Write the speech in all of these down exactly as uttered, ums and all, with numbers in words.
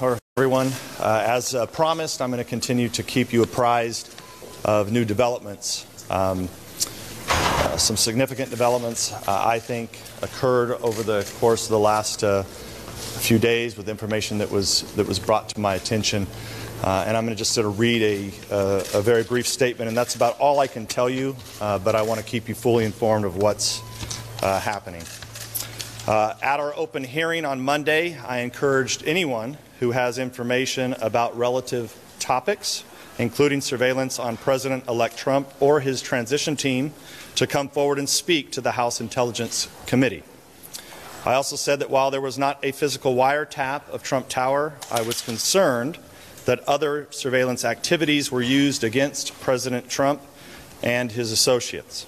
or everyone. Uh, as uh, promised, I'm going to continue to keep you apprised of new developments. Um, uh, some significant developments, uh, I think, occurred over the course of the last uh, few days with information that was that was brought to my attention. Uh, and I'm going to just sort of read a, uh, a very brief statement, and that's about all I can tell you, uh, but I want to keep you fully informed of what's uh, happening. Uh, at our open hearing on Monday, I encouraged anyone who has information about relative topics, including surveillance on President-elect Trump or his transition team, to come forward and speak to the House Intelligence Committee. I also said that while there was not a physical wiretap of Trump Tower, I was concerned that other surveillance activities were used against President Trump and his associates.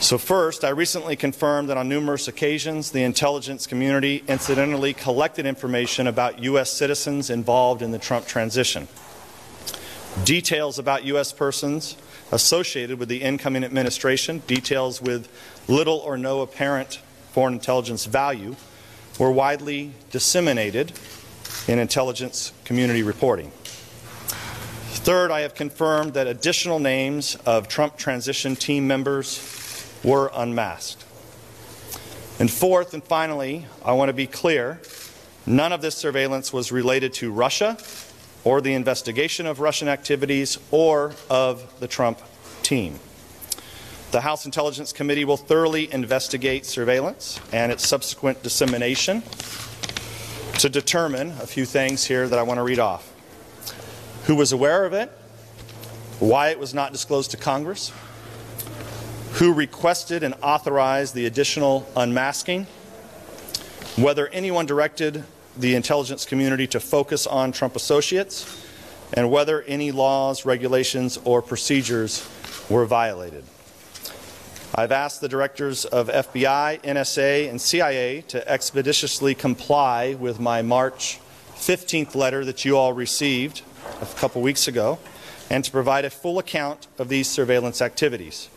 So first, I recently confirmed that on numerous occasions, the intelligence community incidentally collected information about U S citizens involved in the Trump transition. Details about U S persons associated with the incoming administration, details with little or no apparent foreign intelligence value, were widely disseminated in intelligence community reporting. Third, I have confirmed that additional names of Trump transition team members were unmasked. And fourth and finally, I want to be clear, none of this surveillance was related to Russia or the investigation of Russian activities or of the Trump team. The House Intelligence Committee will thoroughly investigate surveillance and its subsequent dissemination to determine a few things here that I want to read off. Who was aware of it? Why it was not disclosed to Congress? Who requested and authorized the additional unmasking? Whether anyone directed the intelligence community to focus on Trump associates? And whether any laws, regulations, or procedures were violated? I've asked the directors of F B I, N S A, and C I A to expeditiously comply with my March fifteenth letter that you all received a couple weeks ago and to provide a full account of these surveillance activities.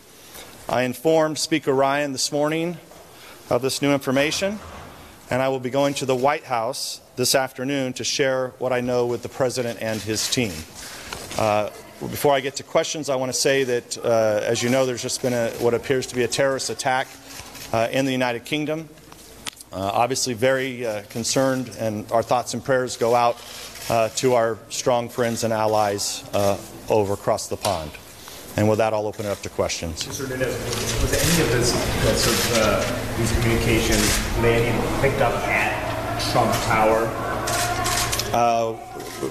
I informed Speaker Ryan this morning of this new information, and I will be going to the White House this afternoon to share what I know with the President and his team. Uh, Before I get to questions, I want to say that, uh, as you know, there's just been a, what appears to be a terrorist attack uh, in the United Kingdom. Uh, obviously very uh, concerned, and our thoughts and prayers go out uh, to our strong friends and allies uh, over across the pond. And with that, I'll open it up to questions. Mister Nunes, was any of this, uh, sort of, uh, these communications landing picked up at Trump Tower? Uh,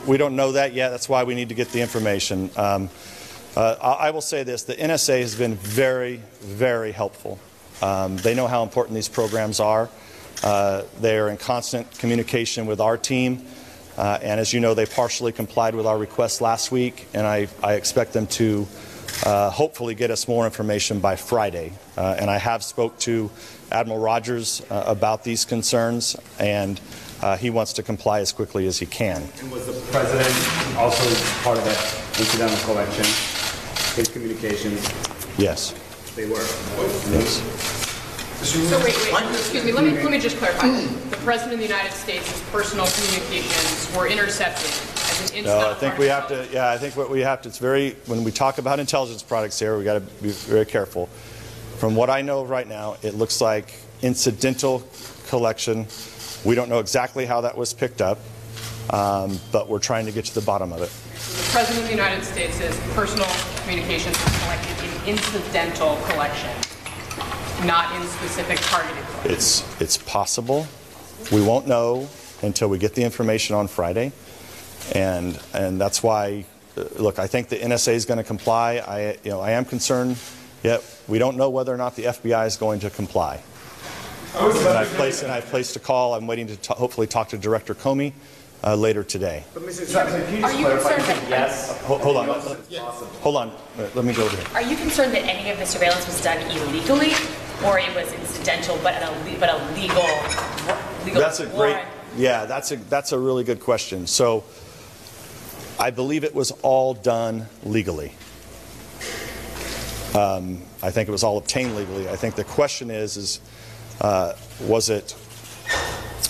We don't know that yet. That's why we need to get the information. Um, uh, I will say this. The N S A has been very, very helpful. Um, they know how important these programs are. Uh, they are in constant communication with our team. Uh, and as you know, they partially complied with our request last week. And I, I expect them to uh, hopefully get us more information by Friday. Uh, and I have spoke to Admiral Rogers uh, about these concerns. And Uh, he wants to comply as quickly as he can. And was the President also part of that incidental collection? His communications? Yes. They were. Yes. So wait, wait, excuse me, let me, let me just clarify. The President of the United States' personal communications were intercepted as an incidental. No, I think we have to, yeah, I think what we have to, it's very, when we talk about intelligence products here, we got to be very careful. From what I know right now, it looks like incidental collection. We don't know exactly how that was picked up, um, but we're trying to get to the bottom of it. So the President of the United States says personal communications were collected in incidental collection, not in specific targeted collection. It's, it's possible. We won't know until we get the information on Friday. And, and that's why, look, I think the N S A is going to comply. I, you know, I am concerned, yet we don't know whether or not the F B I is going to comply. And I've, placed, and I've placed a call. I'm waiting to t hopefully talk to Director Comey uh, later today. But Mister Schiff, can you just clarify? Yes. Hold, hold on. Yes. Hold on. Let me go over here. Are you concerned that any of the surveillance was done illegally, or it was incidental but an but a legal legal? That's a great. Yeah, that's a that's a really good question. So, I believe it was all done legally. Um, I think it was all obtained legally. I think the question is is. Uh, was it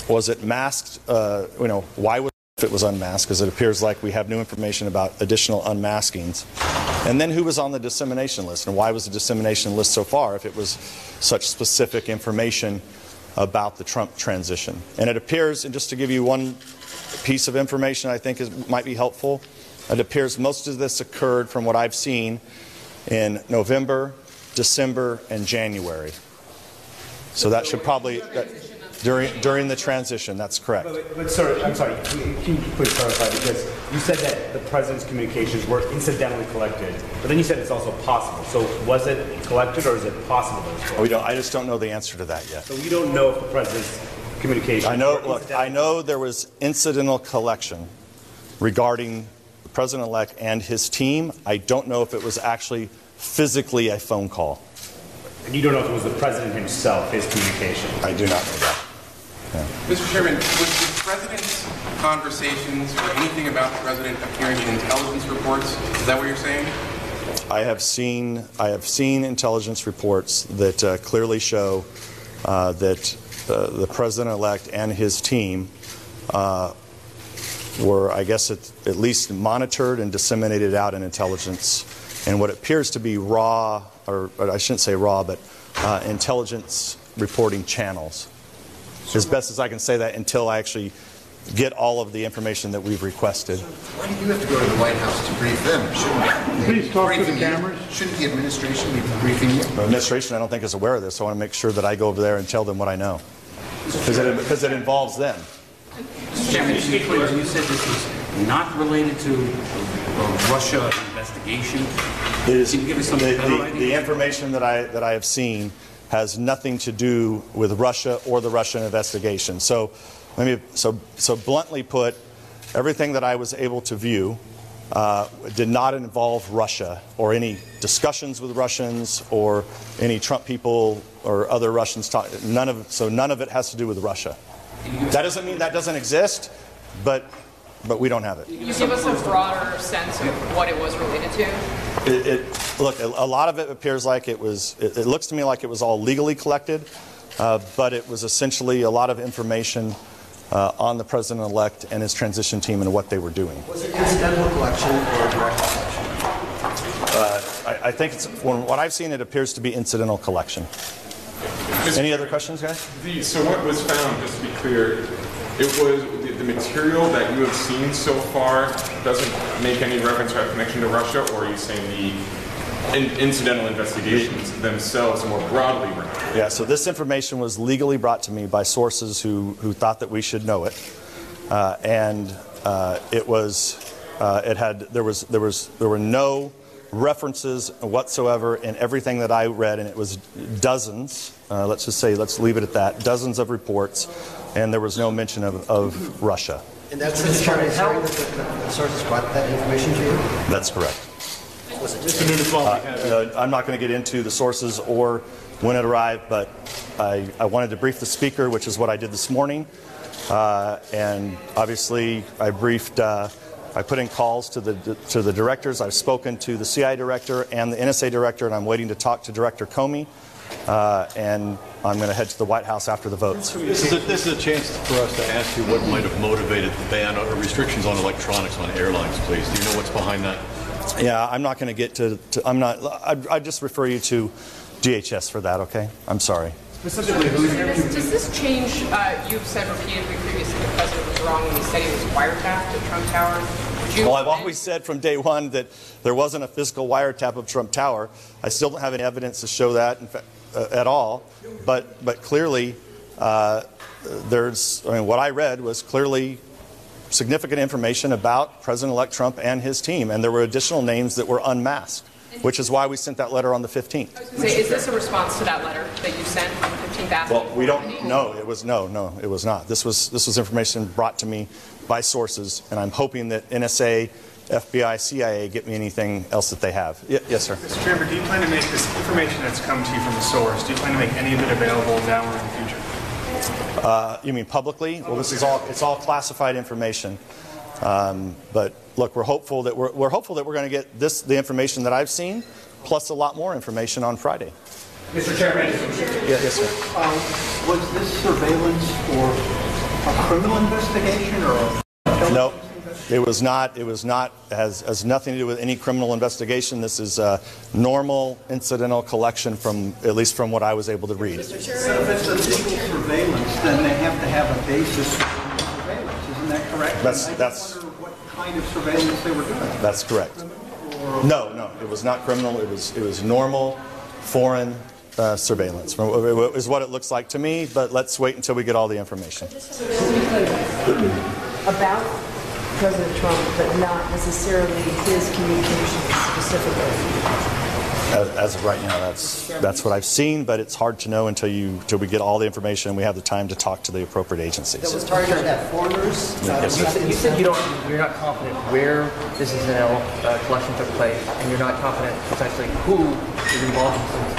was it masked? Uh, you know, why was It was unmasked, because it appears like we have new information about additional unmaskings. And then who was on the dissemination list, and why was the dissemination list so far if it was such specific information about the Trump transition? And it appears, and just to give you one piece of information I think is, might be helpful, it appears most of this occurred, from what I've seen, in November, December, and January. So that should probably... That, During during the transition, that's correct. But, but, but sir, I'm sorry. Can, can you please clarify, because you said that the president's communications were incidentally collected, but then you said it's also possible. So was it collected, or is it possible? Oh, we don't. I just don't know the answer to that yet. So we don't know if the president's communications. I know. Look, I know there was incidental collection regarding the president-elect and his team. I don't know if it was actually physically a phone call. And you don't know if it was the president himself, his communication. I do not know that. Yeah. Mister Chairman, was the president's conversations or anything about the president appearing in intelligence reports? Is that what you're saying? I have seen I have seen intelligence reports that uh, clearly show uh, that uh, the president-elect and his team uh, were, I guess, at, at least monitored and disseminated out in intelligence, and what appears to be raw, or, or I shouldn't say raw, but uh, intelligence reporting channels. As best as I can say that until I actually get all of the information that we've requested. So why do you have to go to the White House to brief them? Shouldn't Please talk to the cameras. Shouldn't the administration be briefing you? The administration, I don't think, is aware of this, so I want to make sure that I go over there and tell them what I know. Because it, because it involves them. Mister Chairman, to be clear, you said this is not related to the Russia investigation. It is, Can you give us some the, the, the information that I, that I have seen has nothing to do with Russia or the Russian investigation. So, let me, so, so bluntly put, everything that I was able to view uh, did not involve Russia or any discussions with Russians or any Trump people or other Russians. Talk, none of, so none of it has to do with Russia. That doesn't mean that doesn't exist, but, but we don't have it. Can you give us a broader sense of what it was related to? It, it, look, a lot of it appears like it was, it, it looks to me like it was all legally collected, uh, but it was essentially a lot of information uh, on the president-elect and his transition team and what they were doing. Was it incidental collection or direct collection? Uh, I, I think, it's, from what I've seen, it appears to be incidental collection. Any other questions, guys? The, so what was found, just to be clear, it was the, the material that you have seen so far doesn't make any reference or connection to Russia, or are you saying the in, incidental investigations themselves more broadly? Yeah, so this information was legally brought to me by sources who, who thought that we should know it. Uh, and uh, it was, uh, it had, there was, there was, there were no references whatsoever in everything that I read, and it was dozens, uh, let's just say, let's leave it at that, dozens of reports. And there was no mention of, of Russia. And that's the sources brought that information to you? That's correct. Was it just a uh, uh, I'm not going to get into the sources or when it arrived, but I, I wanted to brief the speaker, which is what I did this morning. Uh, and obviously, I briefed, uh, I put in calls to the, to the directors. I've spoken to the C I A director and the N S A director, and I'm waiting to talk to Director Comey. Uh, and I'm going to head to the White House after the votes. This is, a, this is a chance for us to ask you what might have motivated the ban or restrictions on electronics on airlines, please. Do you know what's behind that? Yeah, I'm not going to get to, to I'm not, I, I just refer you to D H S for that, okay? I'm sorry. Specifically, so, does, does this change, uh, you've said repeatedly previously the president was wrong when he said he was wiretapped at Trump Tower? Well, I've always said from day one that there wasn't a physical wiretap of Trump Tower. I still don't have any evidence to show that in fact, uh, at all. But but clearly, uh, there's. I mean, what I read was clearly significant information about President-elect Trump and his team, and there were additional names that were unmasked, which is why we sent that letter on the fifteenth. I was going to say, is this a response to that letter that you sent on the fifteenth? After well, we don't. No, it was no, no, it was not. This was this was information brought to me by sources, and I'm hoping that N S A, F B I, C I A get me anything else that they have. Y yes, sir. Mister Chairman, do you plan to make this information that's come to you from a source, do you plan to make any of it available now or in the future? Uh, you mean publicly? Well, this is all, it's all classified information. Um, but look, we're hopeful that we're, we're hopeful that we're going to get this, the information that I've seen, plus a lot more information on Friday. Mister Chairman. Yes, sir. Uh, was this surveillance for a criminal investigation or a Nope. It was not. It was not. Has has nothing to do with any criminal investigation. This is a normal incidental collection from, at least from what I was able to read. So if it's a legal surveillance, then they have to have a basis for surveillance. Isn't that correct? That's and I that's. Wonder what kind of surveillance they were doing? That's correct. No, no. It was not criminal. It was it was normal, foreign. Uh, surveillance is what it looks like to me, but let's wait until we get all the information. About President Trump, but not necessarily his communications specifically. As, as of right now, that's that's what I've seen, but it's hard to know until you until we get all the information and we have the time to talk to the appropriate agencies. That was targeted at foreigners. Yeah, uh, yes, you, you said you don't. You're not confident where this is an L uh, collection took place, and you're not confident precisely who is involved in this.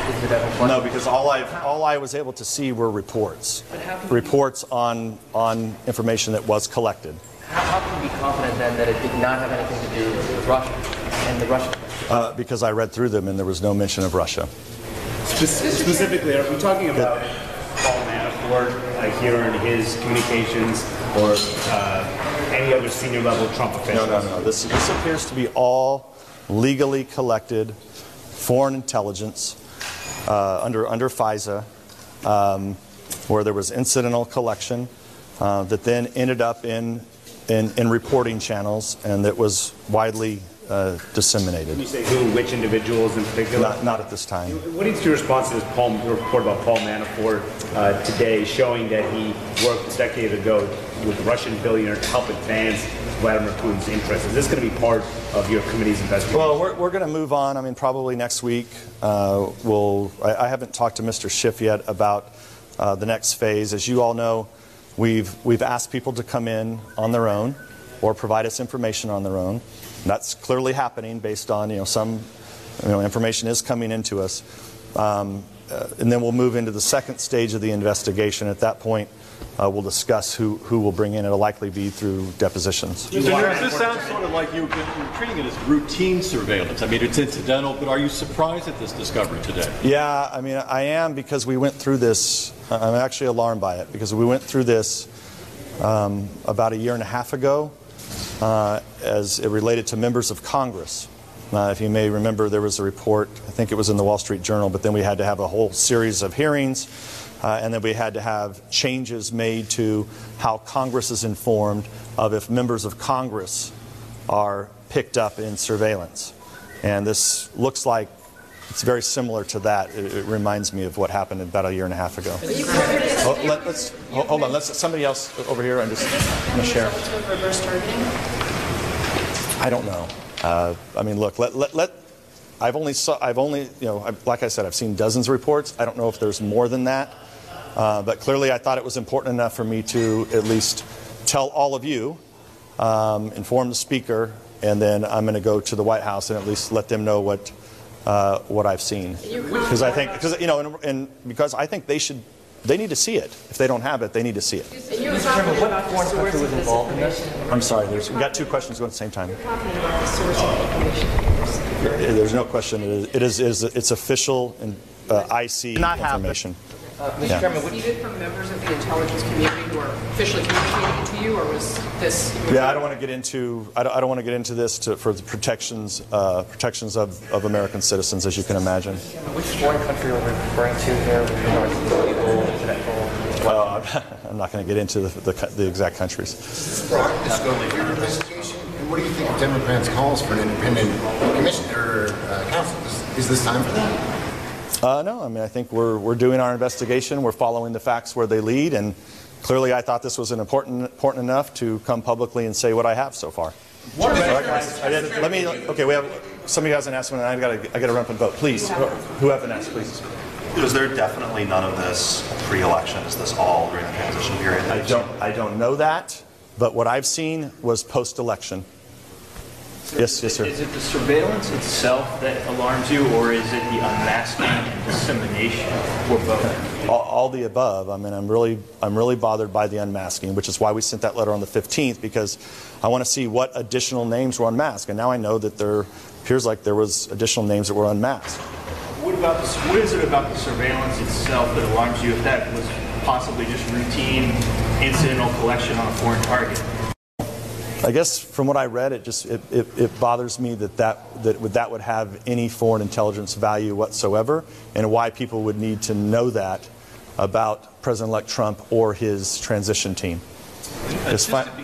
No, because all I all I was able to see were reports, reports on on information that was collected. How, how can you be confident then that it did not have anything to do with Russia and the Russian? Uh, because I read through them and there was no mention of Russia. Specifically, are we talking about Paul Manafort like here in his communications or uh, any other senior level Trump official? No, no, no. This this appears to be all legally collected foreign intelligence. Uh, under under FISA, um, where there was incidental collection uh, that then ended up in, in in reporting channels, and that was widely uh, disseminated. Can you say who, which individuals in particular? Not, not at this time. What is your response to this Paul, report about Paul Manafort uh, today, showing that he worked a decade ago with a Russian billionaire to help advance Vladimir Putin's interests? Is this going to be part of your committee's investigation? Well, we're, we're going to move on. I mean, probably next week. Uh, we'll. I, I haven't talked to Mister Schiff yet about uh, the next phase. As you all know, we've we've asked people to come in on their own or provide us information on their own. And that's clearly happening based on you know some you know information is coming into us, um, uh, and then we'll move into the second stage of the investigation. At that point. Uh, we'll discuss who, who will bring in. It'll likely be through depositions. Mister Nunes, this sounds sort of like you're treating it as routine surveillance. I mean, it's incidental, but are you surprised at this discovery today? Yeah, I mean, I am because we went through this. I'm actually alarmed by it because we went through this um, about a year and a half ago uh, as it related to members of Congress. Uh, if you may remember, there was a report, I think it was in the Wall Street Journal, but then we had to have a whole series of hearings. Uh, and then we had to have changes made to how Congress is informed of if members of Congress are picked up in surveillance. And this looks like it's very similar to that. It, it reminds me of what happened about a year and a half ago. Oh, let, let's, hold, hold on, let's somebody else over here. I'm just going to share. I don't know. Uh, I mean, look, let let. let I've only saw. I've only, you know, I, like I said, I've seen dozens of reports. I don't know if there's more than that. Uh, but clearly I thought it was important enough for me to at least tell all of you, um, inform the speaker, and then I'm going to go to the White House and at least let them know what uh, what I've seen. Because I think, because you know, and, and because I think they should, they need to see it. If they don't have it, they need to see it. Mister Chairman, what foreign country was involved in this? I'm sorry, there's, we've got two questions going at the same time. You're confident about the source of the information? There's no question. It is, it is it's official and uh, I C information. Uh, Mister Yeah. Chairman, received it from members of the intelligence community who are officially communicating to you, or was this? Yeah, I don't want to get into. I don't, I don't want to get into this to, for the protections uh, protections of, of American citizens, as you can imagine. Which foreign country are we referring to here? Well, I'm, I'm not going to get into the, the, the exact countries. This is broad discovery of your investigation. And what do you think of Democrats' calls for an independent commissioner uh, counsel? Is, is this time for that? Uh, no, I mean, I think we're, we're doing our investigation. We're following the facts where they lead. And clearly, I thought this was an important, important enough to come publicly and say what I have so far. What so I, I did, let me, OK, we have, somebody hasn't asked one, and I've got to, I got to run up and vote. Please, who, who haven't asked, please. Was there definitely none of this pre-election? Is this all during the transition period? I don't, I don't know that. But what I've seen was post-election. Yes, yes, sir. Is it the surveillance itself that alarms you, or is it the unmasking and dissemination, or both? All, all the above. I mean, I'm really, I'm really bothered by the unmasking, which is why we sent that letter on the fifteenth, because I want to see what additional names were unmasked. And now I know that there appears like there was additional names that were unmasked. What about the, what is it about the surveillance itself that alarms you? If that was possibly just routine incidental collection on a foreign target. I guess from what I read, it just it, it, it bothers me that that, that that would have any foreign intelligence value whatsoever, and why people would need to know that about President-elect Trump or his transition team. Uh, just, to be,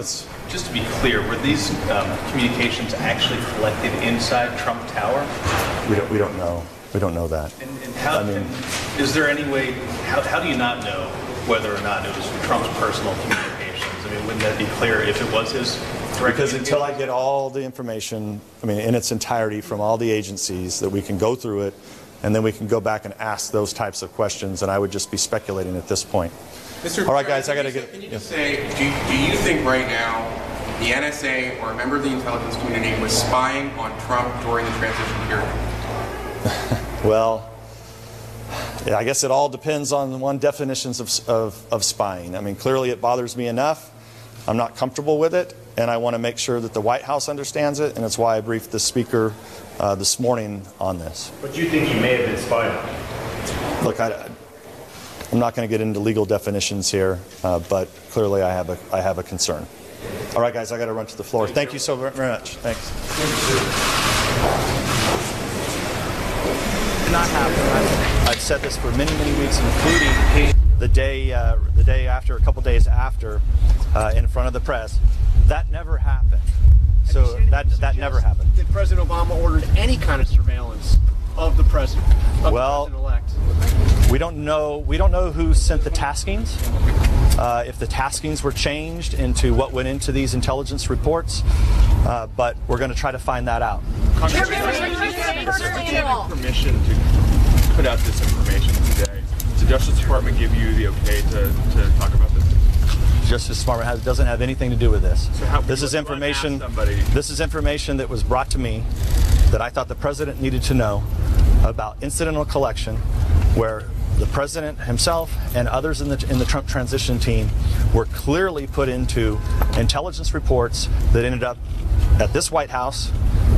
just to be clear, were these um, communications actually collected inside Trump Tower? We don't, we don't know. We don't know that. And, and how, I mean, and is there any way, how, how do you not know whether or not it was Trump's personal communications? I mean, wouldn't that be clear if it was his direct? Because until I get all the information, I mean, in its entirety from all the agencies, that we can go through it, and then we can go back and ask those types of questions, and I would just be speculating at this point. Mister All right, guys, I got to get. Can you just say, do, do you think right now the N S A or a member of the intelligence community was spying on Trump during the transition period? Well, yeah, I guess it all depends on one definitions of, of, of spying. I mean, clearly it bothers me enough. I'm not comfortable with it, and I want to make sure that the White House understands it, and it's why I briefed the Speaker uh, this morning on this. But you think he may have been spied on? Look, I, I'm not going to get into legal definitions here, uh, but clearly I have a I have a concern. All right, guys, I got to run to the floor. Thank, Thank you. you so very, very much. Thanks. Did not happen. I've said this for many many weeks, including the day uh, the day after, a couple days after, uh, in front of the press. That never happened. So that that never happened. Did President Obama ordered any kind of surveillance of the president? Of well. The president-elect? We don't know. We don't know who sent the taskings. Uh, if the taskings were changed into what went into these intelligence reports, uh, but we're going to try to find that out. Congressman, yes, permission to put out this information today. Did the Justice Department give you the okay to, to talk about this? Justice Department has, doesn't have anything to do with this. So how, this is information. This is information that was brought to me that I thought the president needed to know about incidental collection, where the president himself and others in the, in the Trump transition team were clearly put into intelligence reports that ended up at this White House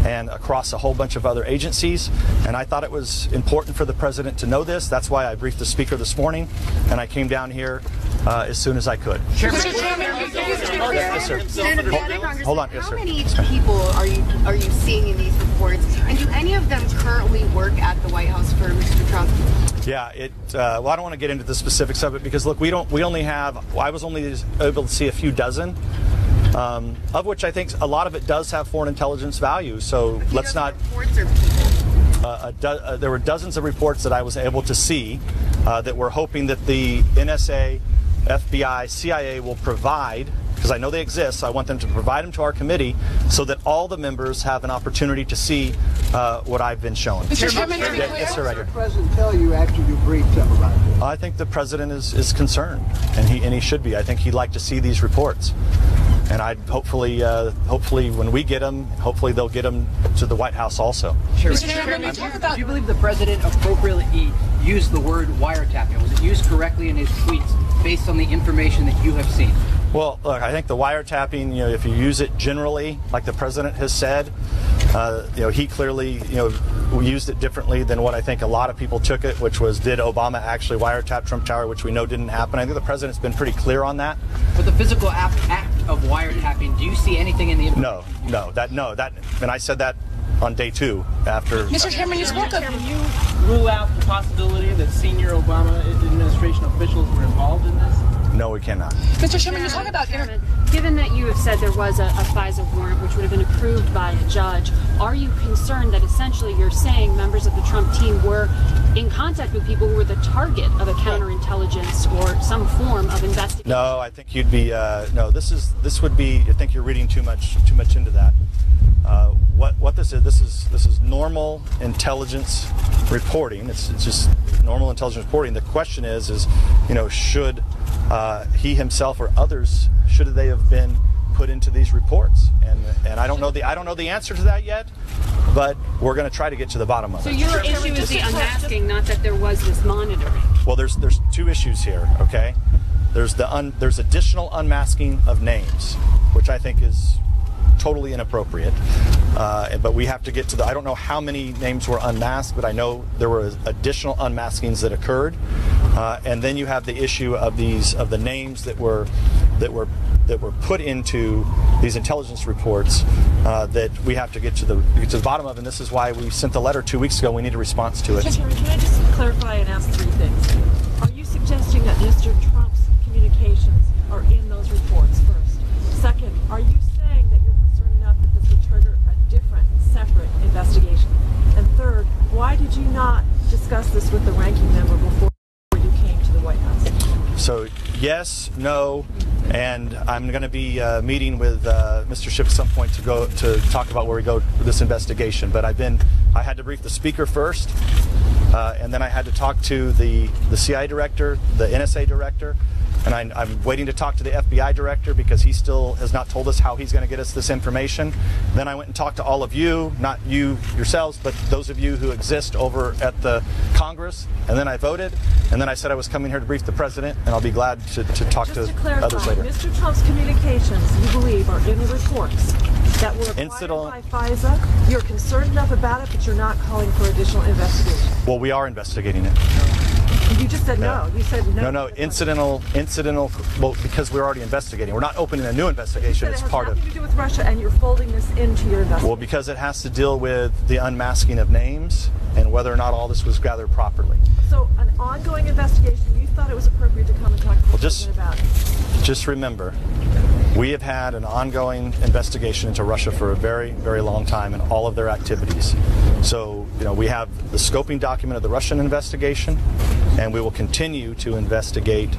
and across a whole bunch of other agencies. And I thought it was important for the president to know this. That's why I briefed the Speaker this morning, and I came down here uh, as soon as I could. Chairman, hold on. How many people are you are you seeing in these reports? And do any of them currently work at the White House for Mister Trump? Yeah, it. Uh, well, I don't want to get into the specifics of it because look, we don't. We only have. I was only able to see a few dozen. Um, of which I think a lot of it does have foreign intelligence value. So let's not. Uh, do, uh, there were dozens of reports that I was able to see uh, that we're hoping that the N S A, F B I, C I A will provide, because I know they exist. So I want them to provide them to our committee so that all the members have an opportunity to see uh, what I've been shown. Mister Chairman, yeah, yes, sir, right here. What did the president tell you after you briefed him about this? I think the president is is concerned, and he and he should be. I think he'd like to see these reports. And I'd hopefully, uh, hopefully, when we get them, hopefully they'll get them to the White House also. Sure. Mister Chairman, I'm, talk about. Do you believe the president appropriately used the word wiretapping? Was it used correctly in his tweets based on the information that you have seen? Well, look, I think the wiretapping, you know, if you use it generally, like the president has said, uh, you know, he clearly, you know, used it differently than what I think a lot of people took it, which was, did Obama actually wiretap Trump Tower, which we know didn't happen. I think the president's been pretty clear on that. But the physical act of wiretapping, do you see anything in the information? No, no, that, no, that, and I said that on day two after. Mister Chairman, you spoke of. Can you rule out the possibility that senior Obama administration officials were involved in this? No, we cannot. Mister Chairman, you talk about Chairman, given that you have said there was a, a FISA warrant which would have been approved by a judge, are you concerned that essentially you're saying members of the Trump team were in contact with people who were the target of a counterintelligence or some form of investigation? No, I think you'd be uh, no. This is this would be. I think you're reading too much too much into that. Uh, what what this is this is this is normal intelligence reporting. It's, it's just normal intelligence reporting. The question is is you know should Uh, he himself or others, should they have been put into these reports? And and I don't know the I don't know the answer to that yet, but we're going to try to get to the bottom of it. So your issue is the unmasking, not that there was this monitoring. Well, there's there's two issues here. Okay, there's the un, there's additional unmasking of names, which I think is totally inappropriate. Uh, but we have to get to the, I don't know how many names were unmasked, but I know there were additional unmaskings that occurred. Uh, and then you have the issue of these, of the names that were, that were, that were put into these intelligence reports uh, that we have to get to the get to the bottom of, and this is why we sent the letter two weeks ago. We need a response to it. Chairman, can I just clarify and ask three things? Are you suggesting that Mister Trump's communications are in those reports first? Second, are you saying that you're concerned enough that this would trigger a different, separate investigation? And third, why did you not discuss this with the ranking member before you came to the White House? So, yes, no. And I'm going to be uh, meeting with uh, Mister Schiff at some point to go to talk about where we go with this investigation. But I've been, I had to brief the speaker first, uh, and then I had to talk to the the C I A director, the N S A director, and I, I'm waiting to talk to the F B I director because he still has not told us how he's going to get us this information. Then I went and talked to all of you, not you yourselves, but those of you who exist over at the Congress, and then I voted, and then I said I was coming here to brief the president, and I'll be glad to, to talk Just to, to clarify, others later. Mister Trump's communications, you believe, are in the reports that were acquired Incidental. by FISA. You're concerned enough about it, but you're not calling for additional investigation. Well, we are investigating it. You just said no. no. You said no. No, no. Incidental, incidental. Well, because we're already investigating. We're not opening a new investigation. It's part of. It has nothing to do with Russia, and you're folding this into your investigation. Well, because it has to deal with the unmasking of names and whether or not all this was gathered properly. So, an ongoing investigation. You thought it was appropriate to come and talk to us about it. Just remember, we have had an ongoing investigation into Russia for a very, very long time and all of their activities. So, you know, we have the scoping document of the Russian investigation, and we will continue to investigate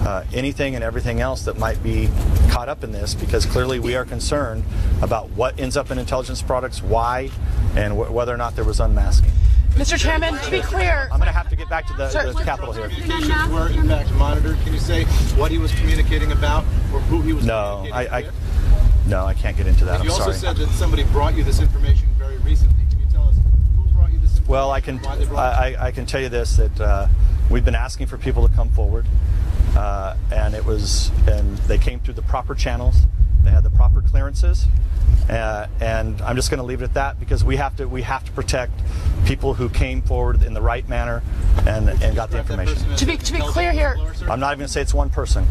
uh, anything and everything else that might be caught up in this, because clearly we are concerned about what ends up in intelligence products, why, and wh whether or not there was unmasking. Mister Chairman, to be clear, I'm going to have to get back to the, sir, the Capitol here. Were in fact monitored. Can you say what he was communicating about or who he was no, communicating I, I, with? No, I can't get into that. And I'm you sorry. You also said that somebody brought you this information very recently. Can you tell us who brought you this information? Well, I can, I, I can tell you this, that uh, we've been asking for people to come forward, uh, and it was, and they came through the proper channels. They had the proper clearances, uh, and I'm just going to leave it at that, because we have to we have to protect people who came forward in the right manner and and got the information. To be to be clear here, I'm not even going to say it's one person.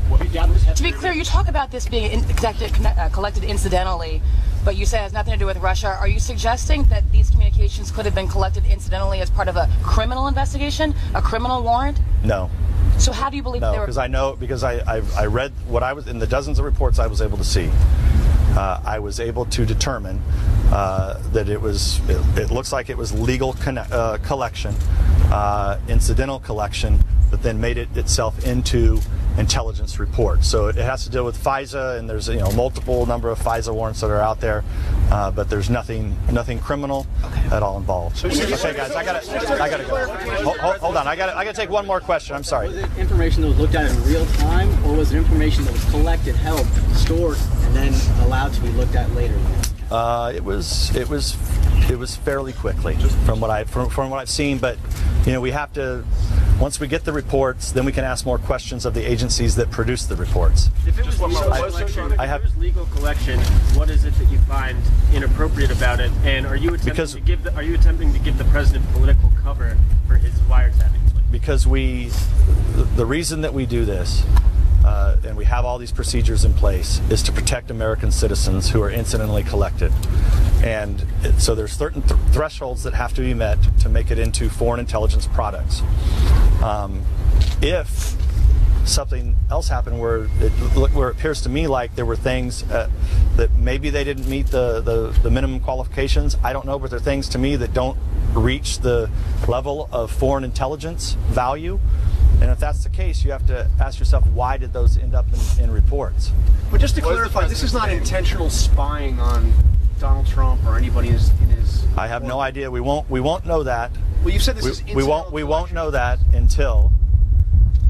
To be clear, you talk about this being in, collected, uh, collected incidentally, but you say it has nothing to do with Russia. Are you suggesting that these communications could have been collected incidentally as part of a criminal investigation, a criminal warrant? No. So how do you believe no, they were? Because I know, because I, I I read what I was in the dozens of reports I was able to see. Uh, I was able to determine uh, that it was. It, it looks like it was legal connect, uh, collection, uh, incidental collection, that then made it itself into intelligence reports. So it, it has to deal with FISA, and there's you know multiple number of FISA warrants that are out there, uh, but there's nothing nothing criminal at all involved. Okay, guys, I gotta I gotta go. Hold, hold on, I gotta I gotta take one more question. I'm sorry. Was it information that was looked at in real time, or was it information that was collected, held, stored, and then allowed to be looked at later? Uh, it was it was it was fairly quickly from what I from, from what I've seen, but you know we have to. Once we get the reports, then we can ask more questions of the agencies that produce the reports. If it was legal, I, collection, I have, if it was legal collection, what is it that you find inappropriate about it? And are you attempting because, to give the, are you attempting to give the president political cover for his wiretapping? Because we, the reason that we do this, uh, and we have all these procedures in place, is to protect American citizens who are incidentally collected. And so there's certain th thresholds that have to be met to make it into foreign intelligence products. Um, if something else happened where it, where it appears to me like there were things uh, that maybe they didn't meet the, the, the minimum qualifications, I don't know, but there are things to me that don't reach the level of foreign intelligence value. And if that's the case, you have to ask yourself, why did those end up in, in reports? But just to clarify, this is not intentional spying on Donald Trump or anybody in his... In his I have no idea. We won't, we won't know that. Well, you said this we, is we won't we collection. won't know that until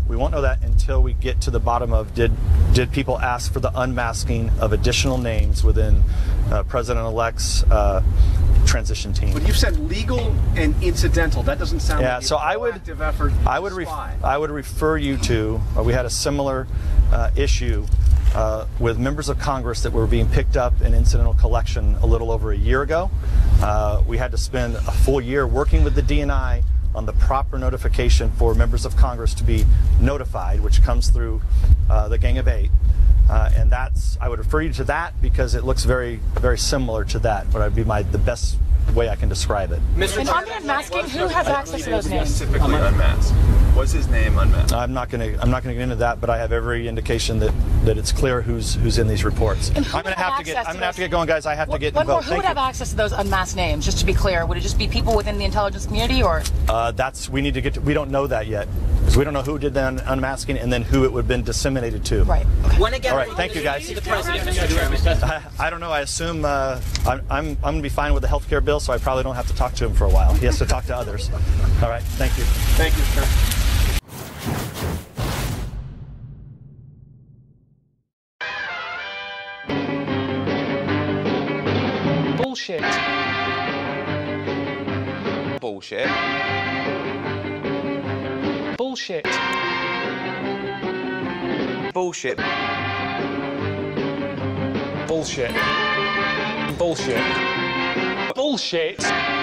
we won't know that until we get to the bottom of did did people ask for the unmasking of additional names within uh, President-elect's uh, transition team. But you said legal and incidental. That doesn't sound yeah, like a so proactive effort. I would I would, ref I would refer you to. Uh, we had a similar uh, issue uh, with members of Congress that were being picked up in incidental collection a little over a year ago. Uh, we had to spend a full year working with the D N I on the proper notification for members of Congress to be notified, which comes through uh, the Gang of Eight. Uh, and that's, I would refer you to that because it looks very, very similar to that, but I'd be my, the best way I can describe it. Mister And on the unmasking, who has access to those names? Specifically unmasked. Was his name unmasked? I'm not going to, I'm not going to get into that, but I have every indication that, that it's clear who's, who's in these reports. I'm going to have to get, I'm going to have to get going, guys. I have to get involved. Who would have access to those unmasked names, just to be clear? Would it just be people within the intelligence community, or? Uh, that's, we need to get to, we don't know that yet. Because we don't know who did the unmasking and then who it would have been disseminated to. Right. Okay. When again, all right. Thank you, guys. The president, Mister Chairman. I, I don't know. I assume uh, I'm, I'm, I'm going to be fine with the health care bill, so I probably don't have to talk to him for a while. He has to talk to others. All right. Thank you. Thank you, sir. Bullshit. Bullshit. Bullshit. Bullshit. Bullshit. Bullshit. Bullshit.